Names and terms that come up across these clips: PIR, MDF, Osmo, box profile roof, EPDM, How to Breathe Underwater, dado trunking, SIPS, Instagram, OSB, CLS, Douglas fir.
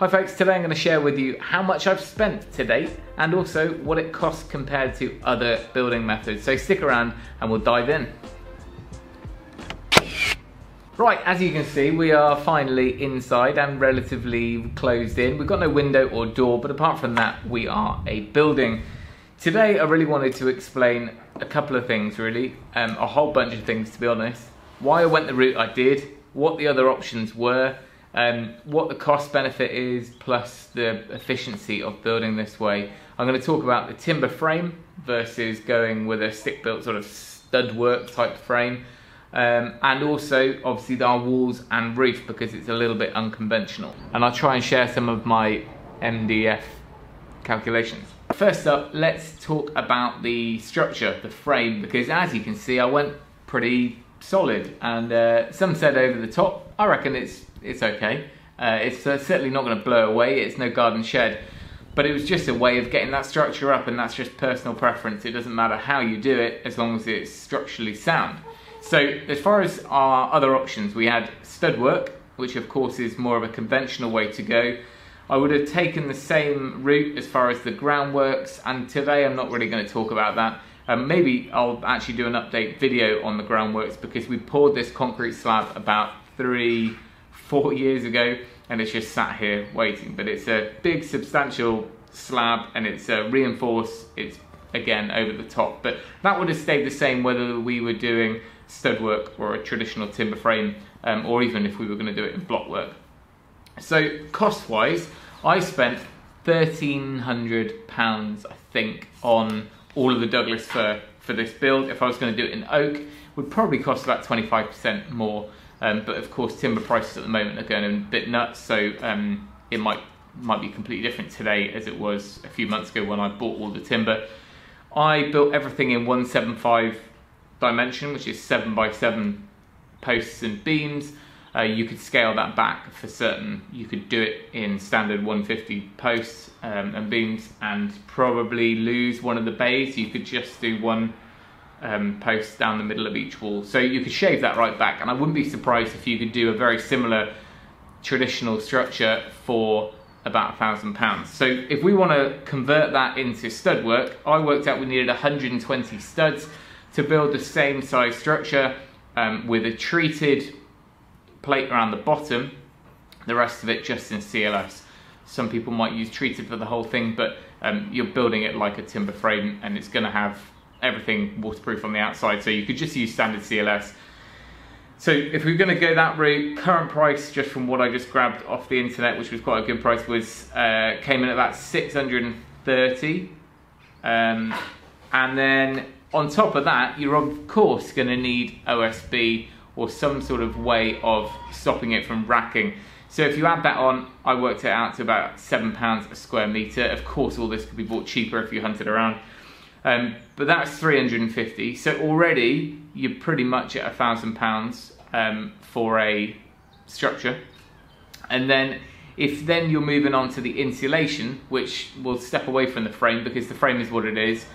Hi folks, today I'm going to share with you how much I've spent to date and also what it costs compared to other building methods. So stick around and we'll dive in. Right, as you can see, we are finally inside and relatively closed in. We've got no window or door, but apart from that, we are a building. Today, I really wanted to explain a couple of things, really, a whole bunch of things, to be honest. Why I went the route I did, what the other options were, what the cost benefit is, plus the efficiency of building this way. I'm going to talk about the timber frame versus going with a stick-built sort of stud work type frame, and also obviously our walls and roof because it's a little bit unconventional. And I'll try and share some of my MDF calculations. First up, let's talk about the structure, the frame, because as you can see, I went pretty solid, and some said over the top. I reckon it's okay. It's certainly not going to blow away. It's no garden shed, but it was just a way of getting that structure up, and that's just personal preference. It doesn't matter how you do it as long as it's structurally sound. So as far as our other options, we had stud work, which of course is more of a conventional way to go. I would have taken the same route as far as the groundworks, and today I'm not really going to talk about that. Maybe I'll actually do an update video on the groundworks because we poured this concrete slab about 3-4 years ago and it's just sat here waiting, but it's a big substantial slab and it's reinforced. It's again over the top, but that would have stayed the same whether we were doing stud work or a traditional timber frame, or even if we were going to do it in block work. So cost wise, I spent £1,300 I think on all of the Douglas fir for this build. If I was going to do it in oak, it would probably cost about 25% more. But of course, timber prices at the moment are going a bit nuts, so it might be completely different today as it was a few months ago when I bought all the timber. I built everything in 175 dimension, which is 7 by 7 posts and beams. You could scale that back for certain. You could do it in standard 150 posts and beams and probably lose one of the bays. You could just do one post down the middle of each wall. So you could shave that right back, and I wouldn't be surprised if you could do a very similar traditional structure for about £1,000. So if we want to convert that into stud work, I worked out we needed 120 studs to build the same size structure with a treated plate around the bottom, the rest of it just in CLS. Some people might use treated for the whole thing, but you're building it like a timber frame and it's going to have everything waterproof on the outside, so you could just use standard CLS. So if we're going to go that route, current price just from what I just grabbed off the internet, which was quite a good price, was came in at about 630, and then on top of that you're of course going to need OSB or some sort of way of stopping it from racking. So if you add that on, I worked it out to about £7 a square metre. Of course, all this could be bought cheaper if you hunted around. But that's 350. So already you're pretty much at £1,000 for a structure. And then if then you're moving on to the insulation, which will step away from the frame because the frame is what it is,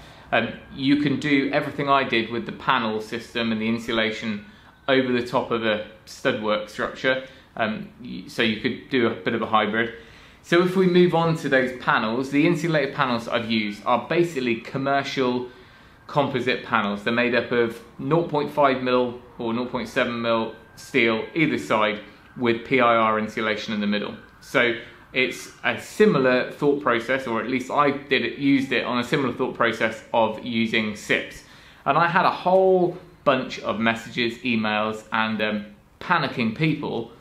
you can do everything I did with the panel system and the insulation over the top of a stud work structure, so you could do a bit of a hybrid. So if we move on to those panels, the insulated panels I've used are basically commercial composite panels. They're made up of 0.5 mil or 0.7 mil steel either side with PIR insulation in the middle. So it's a similar thought process, or at least I did it, used it on a similar thought process of using SIPS. And I had a whole bunch of messages, emails, and panicking people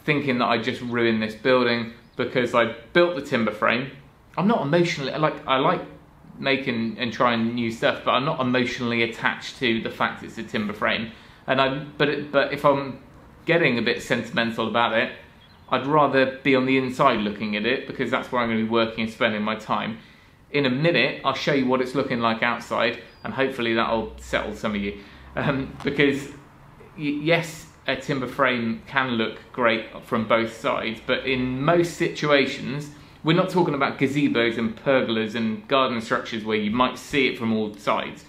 thinking that I just ruined this building because I built the timber frame. I'm not emotionally, I like making and trying new stuff, but I'm not emotionally attached to the fact it's a timber frame. And but if I'm getting a bit sentimental about it, I'd rather be on the inside looking at it because that's where I'm going to be working and spending my time. In a minute, I'll show you what it's looking like outside, and hopefully that'll settle some of you. Because yes, a timber frame can look great from both sides, but in most situations, we're not talking about gazebos and pergolas and garden structures where you might see it from all sides.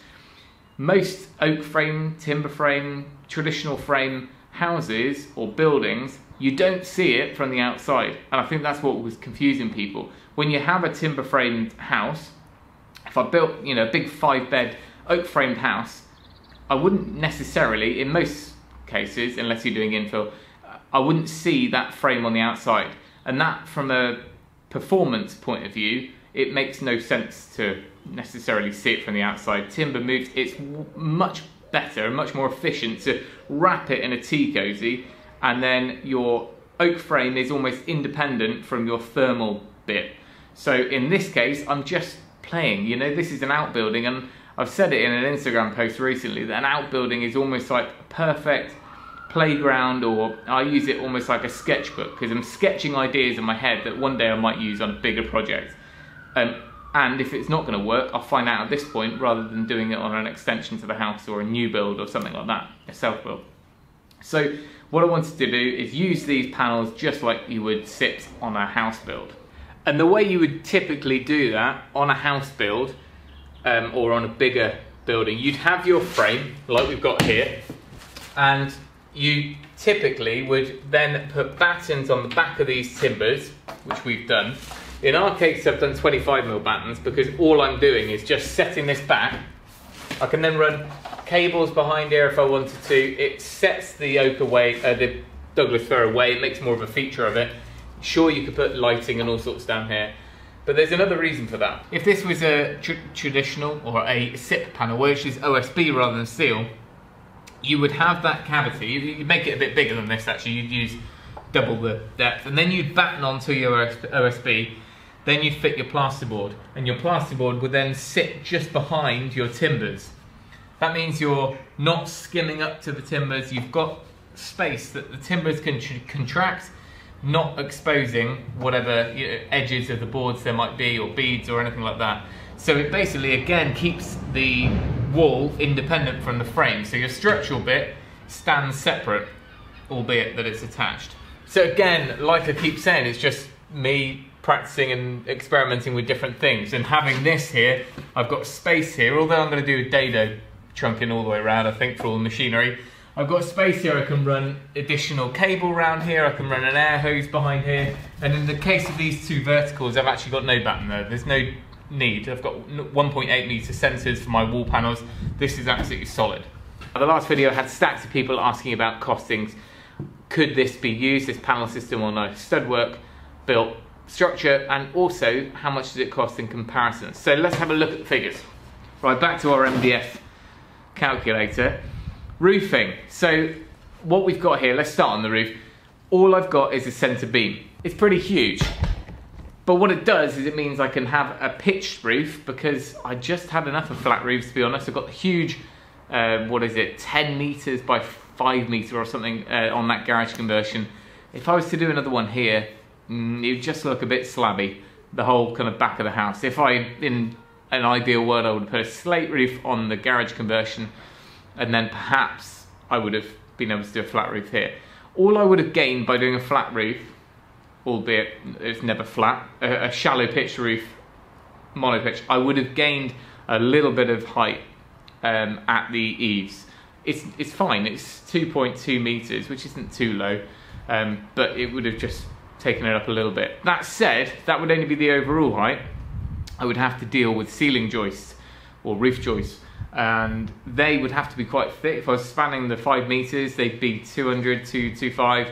Most oak frame, timber frame, traditional frame houses or buildings you don't see it from the outside. And I think that's what was confusing people. When you have a timber framed house, if I built, you know, a big 5-bed oak framed house, I wouldn't necessarily, in most cases, unless you're doing infill, I wouldn't see that frame on the outside. And that, from a performance point of view, it makes no sense to necessarily see it from the outside. Timber moves, it's much better and much more efficient to wrap it in a tea cozy, and then your oak frame is almost independent from your thermal bit. So in this case, I'm just playing, you know, this is an outbuilding, and I've said it in an Instagram post recently that an outbuilding is almost like a perfect playground, or I use it almost like a sketchbook, because I'm sketching ideas in my head that one day I might use on a bigger project. And if it's not going to work, I'll find out at this point rather than doing it on an extension to the house or a new build or something like that, a self-build. So what I wanted to do is use these panels just like you would SIPS on a house build. And the way you would typically do that on a house build or on a bigger building, you'd have your frame like we've got here, and you typically would then put battens on the back of these timbers, which we've done. In our case, I've done 25mm battens because all I'm doing is just setting this back. I can then run cables behind here if I wanted to. It sets the oak away, the Douglas fir away. It makes more of a feature of it. Sure, you could put lighting and all sorts down here, but there's another reason for that. If this was a traditional or a SIP panel, which is OSB rather than steel, you would have that cavity. You'd make it a bit bigger than this, actually. You'd use double the depth, and then you'd batten onto your OSB. Then you'd fit your plasterboard, and your plasterboard would then sit just behind your timbers. That means you're not skimming up to the timbers. You've got space that the timbers can contract, not exposing whatever, you know, edges of the boards there might be, or beads or anything like that. So it basically, again, keeps the wall independent from the frame. So your structural bit stands separate, albeit that it's attached. So again, like I keep saying, it's just me practicing and experimenting with different things. And having this here, I've got space here, although I'm going to do a dado trunking all the way around, I think, for all the machinery. I've got space here, I can run additional cable round here, I can run an air hose behind here. And in the case of these two verticals, I've actually got no batten there. There's no need. I've got 1.8 meter sensors for my wall panels. This is absolutely solid. Now, the last video I had stacks of people asking about costings. Could this be used, this panel system, on a stud work built structure, and also how much does it cost in comparison? So let's have a look at the figures. Right, back to our MDF calculator. Roofing. So what we've got here, let's start on the roof. All I've got is a centre beam. It's pretty huge. But what it does is it means I can have a pitched roof, because I just had enough of flat roofs, to be honest. I've got a huge, 10 metres by 5 metre or something on that garage conversion. If I was to do another one here, it would just look a bit slabby, the whole kind of back of the house. If I, in an ideal world, I would put a slate roof on the garage conversion, and then perhaps I would have been able to do a flat roof here. All I would have gained by doing a flat roof, albeit it's never flat, a shallow pitch roof, mono pitch, I would have gained a little bit of height at the eaves. It's fine, it's 2.2 meters, which isn't too low, but it would have just taken it up a little bit. That said, that would only be the overall height. I would have to deal with ceiling joists or roof joists, and they would have to be quite thick. If I was spanning the 5 meters, they'd be 200 to 225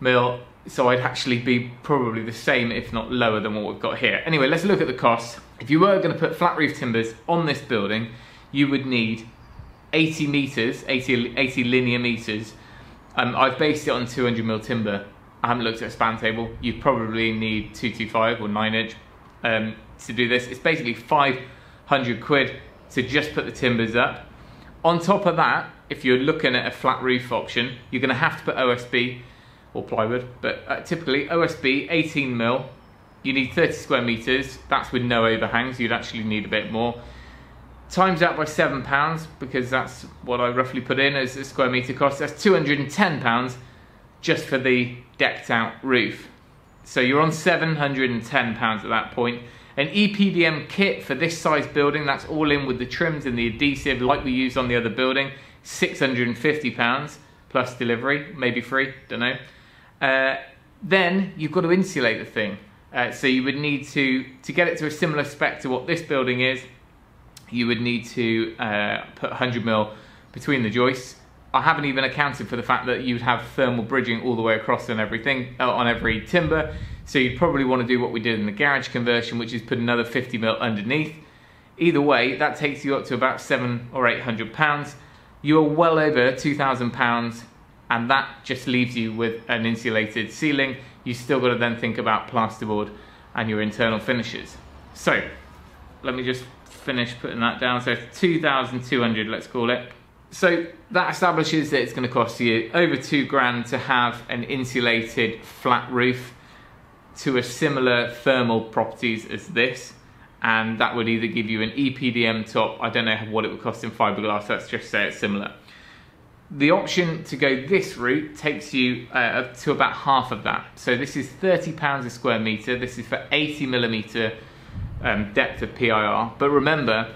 mil. So I'd actually be probably the same, if not lower, than what we've got here. Anyway, let's look at the cost. If you were going to put flat roof timbers on this building, you would need 80 meters, 80 linear meters. I've based it on 200 mil timber. I haven't looked at a span table. You probably need 225 or 9 inch to do this. It's basically 500 quid to just put the timbers up. On top of that, if you're looking at a flat roof option, you're gonna have to put OSB or plywood, but typically OSB 18 mil, you need 30 square meters. That's with no overhangs. You'd actually need a bit more. Times that by £7, because that's what I roughly put in as a square meter cost. That's £210 just for the decked out roof. So you're on £710 at that point. An EPDM kit for this size building, that's all in with the trims and the adhesive like we used on the other building, £650 plus delivery, maybe free, don't know. Then you've got to insulate the thing. So you would need to get it to a similar spec to what this building is, you would need to put 100 mil between the joists. I haven't even accounted for the fact that you'd have thermal bridging all the way across on everything, on every timber. So you'd probably want to do what we did in the garage conversion, which is put another 50 mil underneath. Either way, that takes you up to about £700 or £800. You are well over £2,000, and that just leaves you with an insulated ceiling. You still got to then think about plasterboard and your internal finishes. So let me just finish putting that down. So 2,200, let's call it. So that establishes that it's going to cost you over £2,000 to have an insulated flat roof to a similar thermal properties as this, and that would either give you an EPDM top. I don't know what it would cost in fiberglass, let's just say it's similar. The option to go this route takes you up to about half of that. So this is £30 a square metre, this is for 80mm depth of PIR, but remember,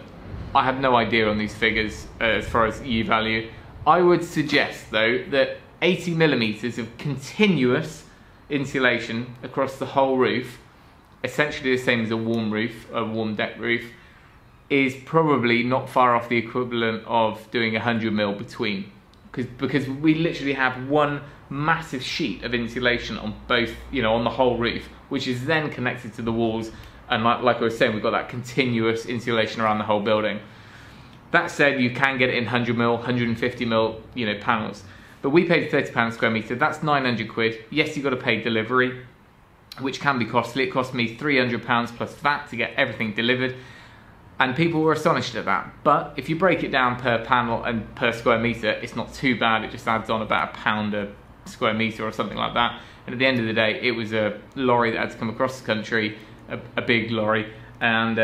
I have no idea on these figures as far as U value. I would suggest though that 80 millimeters of continuous insulation across the whole roof, essentially the same as a warm roof, a warm deck roof, is probably not far off the equivalent of doing 100 mil between, because we literally have one massive sheet of insulation on both, you know, on the whole roof, which is then connected to the walls. And like I was saying, we've got that continuous insulation around the whole building. That said, you can get it in 100 mil, 150 mil, you know, panels. But we paid £30 a square metre, that's 900 quid. Yes, you've got to pay delivery, which can be costly. It cost me £300 plus VAT to get everything delivered. And people were astonished at that. But if you break it down per panel and per square metre, it's not too bad. It just adds on about £1 a square metre or something like that. And at the end of the day, it was a lorry that had to come across the country, a big lorry, and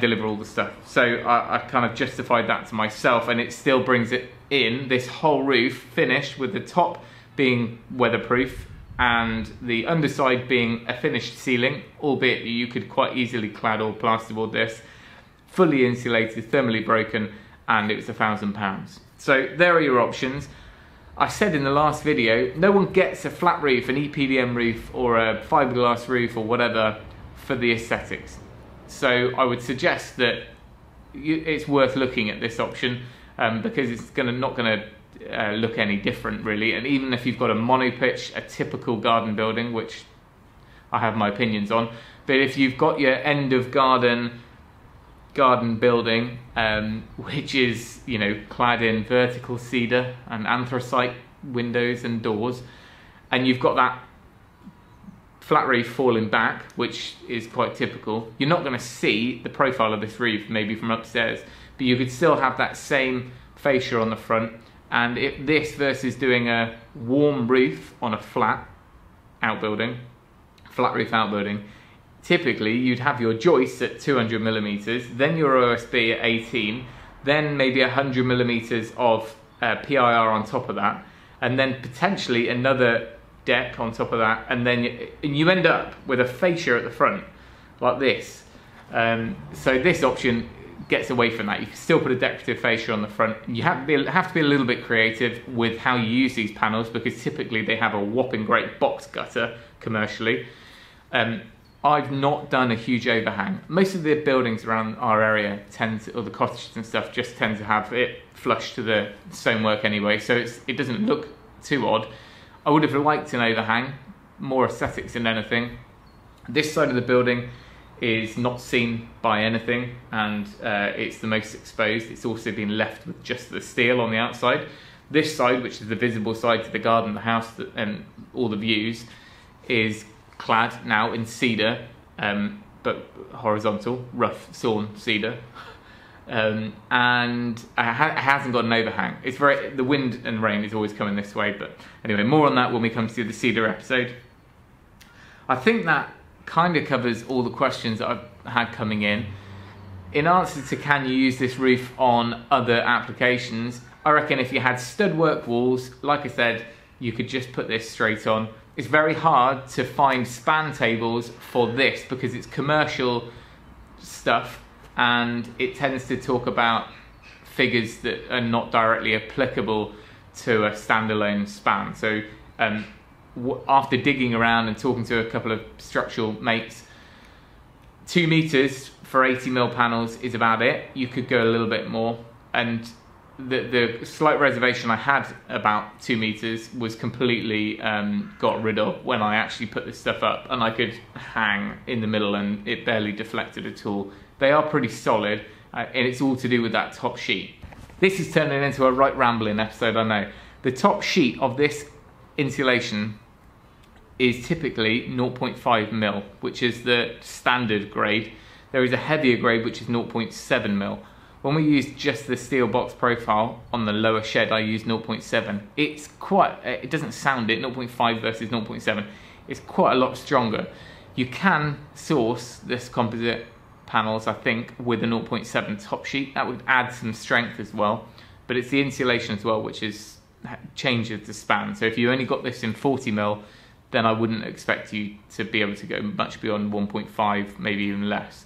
deliver all the stuff. So I kind of justified that to myself, and it still brings it in, this whole roof finished with the top being weatherproof and the underside being a finished ceiling, albeit you could quite easily clad or plasterboard this, fully insulated, thermally broken, and it was £1,000. So there are your options. I said in the last video, no one gets a flat roof, an EPDM roof or a fiberglass roof or whatever for the aesthetics. So I would suggest that it's worth looking at this option because it's not going to look any different really. And even if you've got a mono pitch, a typical garden building, which I have my opinions on, but if you've got your end of garden building which is, you know, clad in vertical cedar and anthracite windows and doors, and you've got that flat roof falling back, which is quite typical, you're not going to see the profile of this roof maybe from upstairs, but you could still have that same fascia on the front. And if this versus doing a warm roof on a flat roof outbuilding, typically you'd have your joists at 200 millimeters, then your OSB at 18, then maybe 100 millimeters of PIR on top of that, and then potentially another deck on top of that, and then you end up with a fascia at the front like this. So this option gets away from that. You can still put a decorative fascia on the front. You have to be a little bit creative with how you use these panels, because typically they have a whopping great box gutter commercially. I've not done a huge overhang. Most of the buildings around our area tend to, or the cottages and stuff, just tend to have it flush to the stonework anyway, so it doesn't look too odd. I would have liked an overhang, more aesthetics than anything. This side of the building is not seen by anything, and it's the most exposed. It's also been left with just the steel on the outside. This side, which is the visible side to the garden, the house, and all the views, is clad now in cedar, but horizontal, rough sawn cedar, and it hasn't got an overhang. It's the wind and rain is always coming this way, but anyway, more on that when we come to the cedar episode. I think that kind of covers all the questions that I've had coming in. In answer to can you use this roof on other applications, I reckon if you had stud work walls, like I said, you could just put this straight on. It's very hard to find span tables for this because it's commercial stuff and it tends to talk about figures that are not directly applicable to a standalone span. So after digging around and talking to a couple of structural mates, 2 meters for 80mm panels is about it. You could go a little bit more, and the slight reservation I had about 2 meters was completely got rid of when I actually put this stuff up, and I could hang in the middle and it barely deflected at all. They are pretty solid, and it's all to do with that top sheet. This is turning into a right rambling episode, I know. The top sheet of this insulation is typically 0.5mm, which is the standard grade. There is a heavier grade which is 0.7mm. When we use just the steel box profile on the lower shed, I use 0.7. It's quite, it doesn't sound it, 0.5 versus 0.7. It's quite a lot stronger. You can source this composite panels, I think, with a 0.7 top sheet. That would add some strength as well, but it's the insulation as well which is changes the span. So if you only got this in 40mm, then I wouldn't expect you to be able to go much beyond 1.5, maybe even less.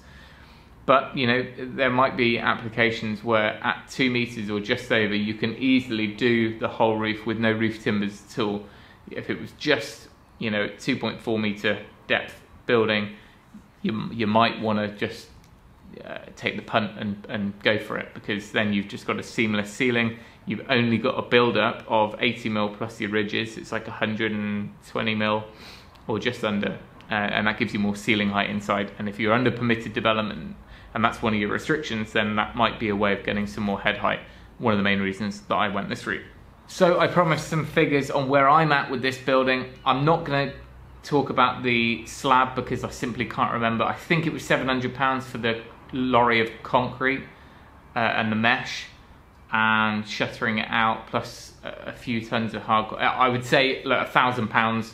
But, you know, there might be applications where at 2 meters or just over, you can easily do the whole roof with no roof timbers at all. If it was just, you know, 2.4 meter depth building, you might want to just take the punt and go for it, because then you've just got a seamless ceiling. You've only got a build-up of 80mm plus your ridges. It's like 120mm or just under, and that gives you more ceiling height inside. And if you're under permitted development and that's one of your restrictions, then that might be a way of getting some more head height. One of the main reasons that I went this route. So I promised some figures on where I'm at with this building. I'm not going to talk about the slab because I simply can't remember. I think it was £700 for the lorry of concrete and the mesh and shuttering it out, plus a few tons of hardcore. I would say like £1,000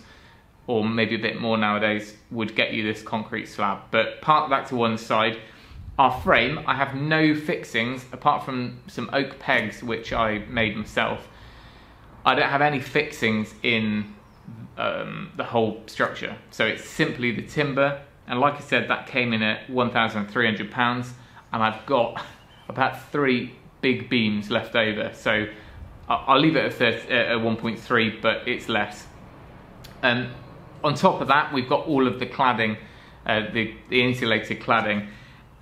or maybe a bit more nowadays would get you this concrete slab, but park that to one side. Our frame, I have no fixings apart from some oak pegs which I made myself. I don't have any fixings in the whole structure, so it's simply the timber, and like I said, that came in at £1,300, and I've got about 3 big beams left over, so I'll leave it at 1.3, but it's less. On top of that, we've got all of the cladding, the insulated cladding.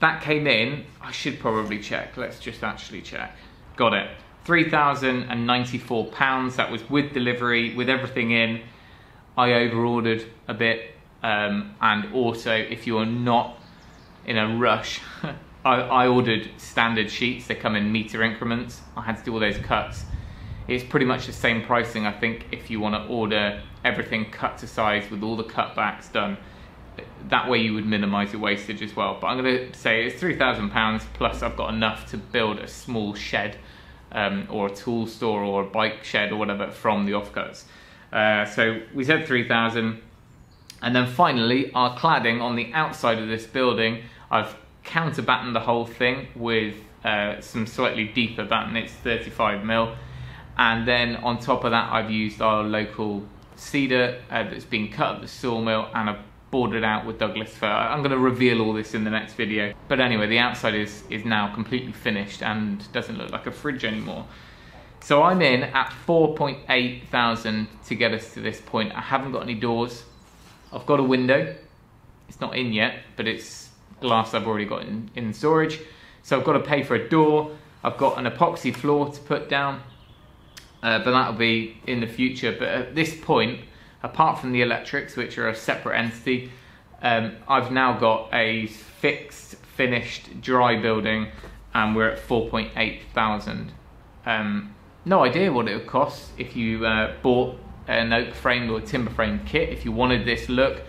That came in, I should probably check, let's just actually check. Got it, £3,094, that was with delivery, with everything in. I overordered a bit, and also if you're not in a rush, I ordered standard sheets. They come in meter increments. I had to do all those cuts. It's pretty much the same pricing, I think, if you want to order everything cut to size with all the cutbacks done. That way you would minimise your wastage as well. But I'm going to say it's £3,000, plus I've got enough to build a small shed, or a tool store or a bike shed or whatever from the offcuts. So we said 3,000, and then finally our cladding on the outside of this building. I've counterbattened the whole thing with some slightly deeper batten. It's 35mm, and then on top of that I've used our local cedar that's been cut at the sawmill, and I've boarded out with Douglas fir. I'm going to reveal all this in the next video, but anyway, the outside is now completely finished and doesn't look like a fridge anymore. So I'm in at 4,800 to get us to this point. I haven't got any doors. I've got a window. It's not in yet, but it's glass I've already got in storage. So I've got to pay for a door. I've got an epoxy floor to put down, but that'll be in the future. But at this point, apart from the electrics, which are a separate entity, I've now got a fixed, finished, dry building, and we're at 4,800. No idea what it would cost if you bought an oak framed or timber framed kit. If you wanted this look,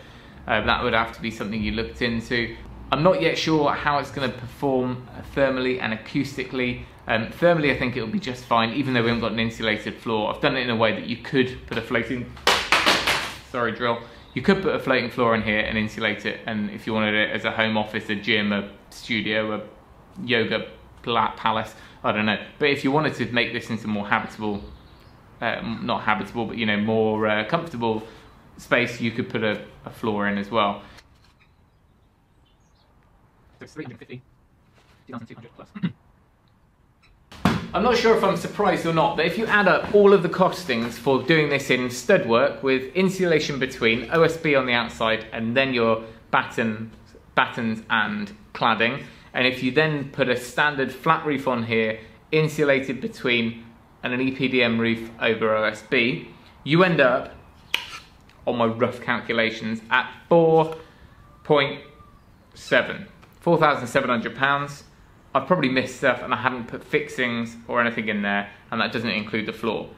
that would have to be something you looked into. I'm not yet sure how it's going to perform thermally and acoustically. Thermally, I think it'll be just fine, even though we haven't got an insulated floor. I've done it in a way that you could put a floating, sorry drill, you could put a floating floor in here and insulate it. And if you wanted it as a home office, a gym, a studio, a yoga palace, I don't know. But if you wanted to make this into more habitable, not habitable, but you know, more comfortable space, you could put a floor in as well. I'm not sure if I'm surprised or not, but if you add up all of the costings for doing this in stud work with insulation between, OSB on the outside, and then your battens and cladding, and if you then put a standard flat roof on here, insulated between, and an EPDM roof over OSB, you end up, on my rough calculations, at £4,700. I've probably missed stuff and I haven't put fixings or anything in there, and that doesn't include the floor.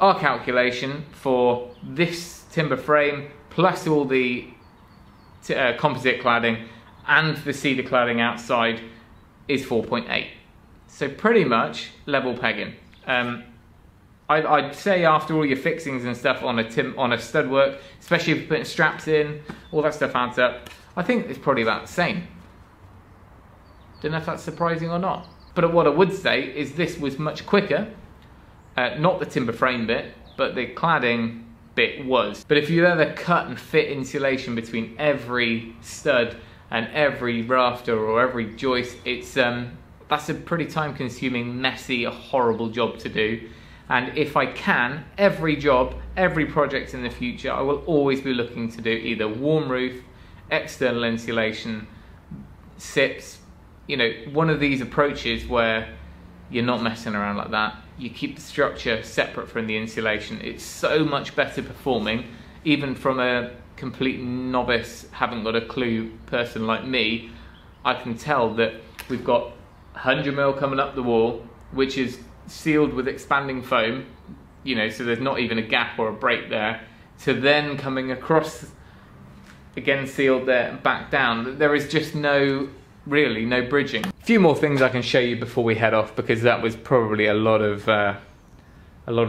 Our calculation for this timber frame plus all the composite cladding and the cedar cladding outside is 4.8. So pretty much level pegging. I'd say after all your fixings and stuff on a stud work, especially if you're putting straps in, all that stuff adds up. I think it's probably about the same. Don't know if that's surprising or not. But what I would say is this was much quicker. Not the timber frame bit, but the cladding bit was. But if you ever cut and fit insulation between every stud and every rafter or every joist, it's that's a pretty time-consuming, messy, horrible job to do. And if I can, every job, every project in the future, I will always be looking to do either warm roof, external insulation, SIPS, you know, one of these approaches where you're not messing around like that. You keep the structure separate from the insulation. It's so much better performing, even from a complete novice, haven't got a clue person like me. I can tell that we've got 100 mil coming up the wall, which is sealed with expanding foam, you know, so there's not even a gap or a break there, to then coming across, again sealed there, and back down. There is just really no bridging. A few more things I can show you before we head off, because that was probably a lot of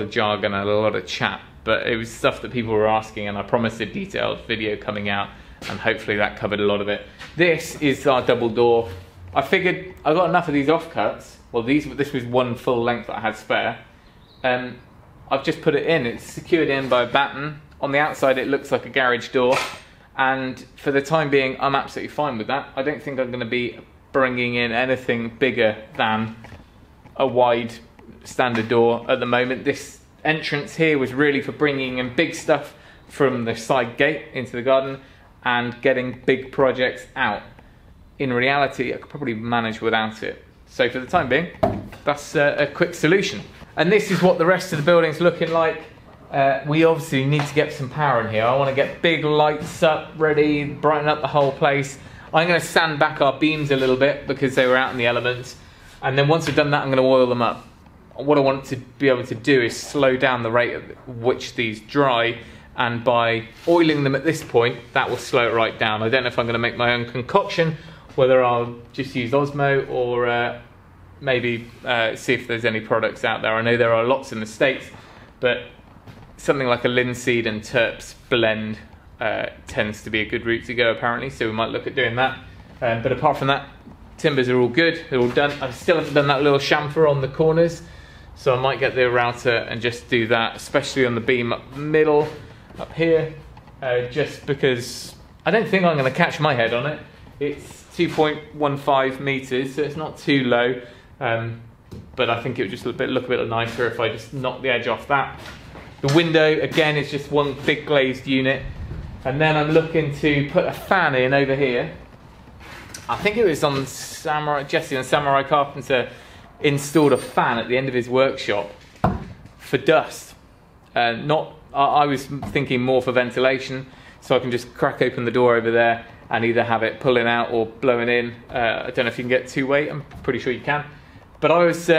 jargon and a lot of chat, but it was stuff that people were asking, and I promised a detailed video coming out, and hopefully that covered a lot of it. This is our double door. I figured I got enough of these offcuts. Well, this was one full length that I had spare. I've just put it in. It's secured in by a batten. On the outside it looks like a garage door. And for the time being, I'm absolutely fine with that. I don't think I'm going to be bringing in anything bigger than a wide standard door at the moment. This entrance here was really for bringing in big stuff from the side gate into the garden and getting big projects out. In reality, I could probably manage without it. So for the time being, that's a quick solution. And this is what the rest of the building's looking like. We obviously need to get some power in here. I want to get big lights up, ready, brighten up the whole place. I'm going to sand back our beams a little bit because they were out in the elements. And then once I've done that, I'm going to oil them up. What I want to be able to do is slow down the rate at which these dry. And by oiling them at this point, that will slow it right down. I don't know if I'm going to make my own concoction, whether I'll just use Osmo or maybe see if there's any products out there. I know there are lots in the States, but something like a linseed and turps blend tends to be a good route to go, apparently, so we might look at doing that. But apart from that, timbers are all good, they're all done. I still haven't done that little chamfer on the corners, so I might get the router and just do that, especially on the beam up middle, up here, just because I don't think I'm going to catch my head on it. It's 2.15 meters, so it's not too low, but I think it would just look a bit nicer if I just knock the edge off that. The window, again, is just one big glazed unit. And then I'm looking to put a fan in over here. I think it was on Samurai, Jesse and Samurai Carpenter installed a fan at the end of his workshop for dust. I was thinking more for ventilation, so I can just crack open the door over there and either have it pulling out or blowing in. I don't know if you can get two-way, I'm pretty sure you can. But I was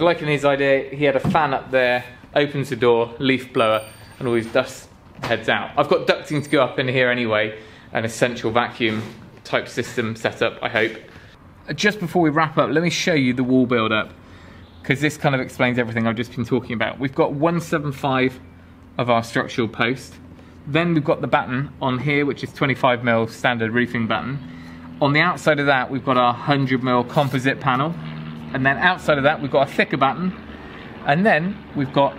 liking his idea. He had a fan up there, opens the door, leaf blower, and all his dust heads out. I've got ducting to go up in here anyway, an essential vacuum type system set up, I hope. Just before we wrap up, let me show you the wall build up, because this kind of explains everything I've just been talking about. We've got 175 of our structural post. Then we've got the batten on here, which is 25 mm standard roofing batten. On the outside of that, we've got our 100 mm composite panel. And then outside of that, we've got a thicker batten. And then we've got,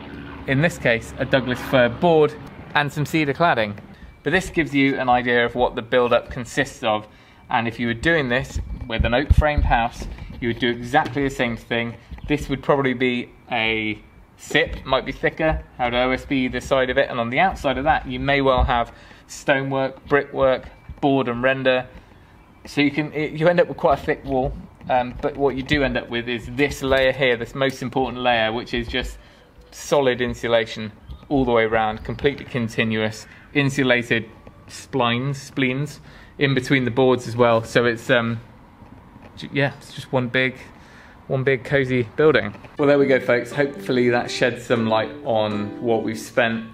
in this case, a Douglas fir board and some cedar cladding. But this gives you an idea of what the build-up consists of. And if you were doing this with an oak framed house, you would do exactly the same thing, This would probably be a SIP, might be thicker, had OSB either side of it, and on the outside of that you may well have stonework, brickwork, board and render. So you end up with quite a thick wall, but what you do end up with is this layer here, this most important layer, which is just solid insulation all the way around, completely continuous, insulated spleens in between the boards as well. So it's yeah, it's just one big cozy building. Well, there we go, folks. Hopefully that shed some light on what we've spent.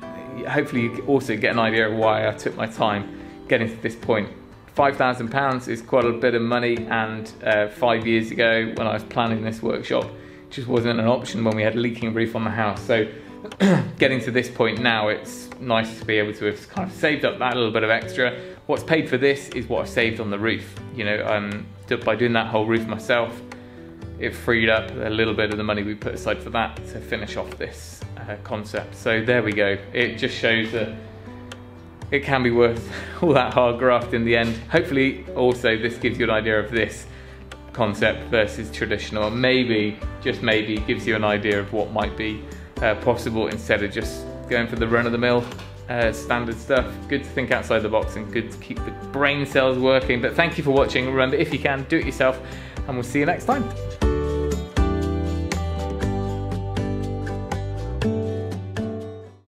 Hopefully you also get an idea of why I took my time getting to this point. £5,000 is quite a bit of money, and 5 years ago when I was planning this workshop, it just wasn't an option when we had a leaking roof on the house. So getting to this point now, it's nice to be able to have kind of saved up that little bit of extra. What's paid for this is what I've saved on the roof. You know, by doing that whole roof myself, it freed up a little bit of the money we put aside for that to finish off this concept. So there we go. It just shows that it can be worth all that hard graft in the end. Hopefully also this gives you an idea of this concept versus traditional. Maybe, just maybe, gives you an idea of what might be possible instead of just going for the run-of-the-mill standard stuff. Good to think outside the box and good to keep the brain cells working. But thank you for watching. Remember, if you can, do it yourself, and we'll see you next time.